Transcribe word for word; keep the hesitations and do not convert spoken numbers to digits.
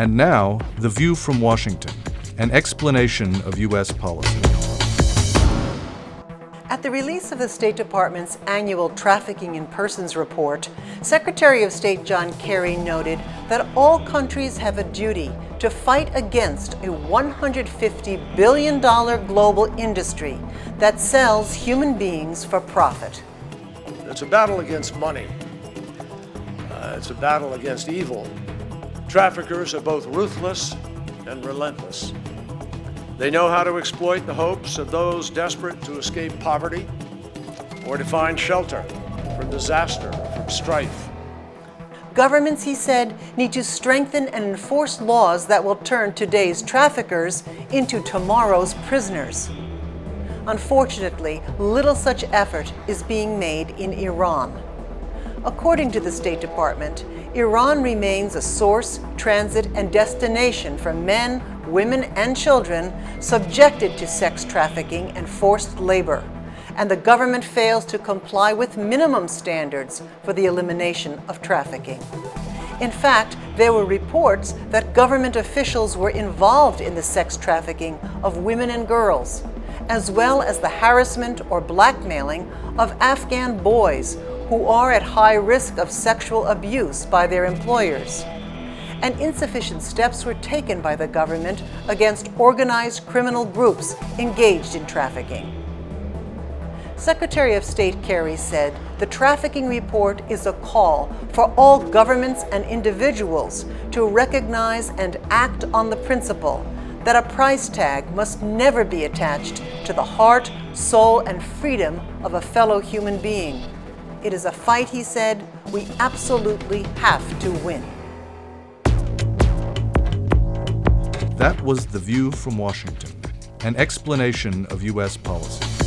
And now, the view from Washington, an explanation of U S policy. At the release of the State Department's annual Trafficking in Persons Report, Secretary of State John Kerry noted that all countries have a duty to fight against a one hundred fifty billion dollar global industry that sells human beings for profit. It's a battle against money. Uh, it's a battle against evil. Traffickers are both ruthless and relentless. They know how to exploit the hopes of those desperate to escape poverty or to find shelter from disaster, from strife. Governments, he said, need to strengthen and enforce laws that will turn today's traffickers into tomorrow's prisoners. Unfortunately, little such effort is being made in Iran. According to the State Department, Iran remains a source, transit, and destination for men, women, and children subjected to sex trafficking and forced labor, and the government fails to comply with minimum standards for the elimination of trafficking. In fact, there were reports that government officials were involved in the sex trafficking of women and girls, as well as the harassment or blackmailing of Afghan boys who are at high risk of sexual abuse by their employers. And insufficient steps were taken by the government against organized criminal groups engaged in trafficking. Secretary of State Kerry said the trafficking report is a call for all governments and individuals to recognize and act on the principle that a price tag must never be attached to the heart, soul, and freedom of a fellow human being. It is a fight, he said, we absolutely have to win. That was The View from Washington, an explanation of U S policy.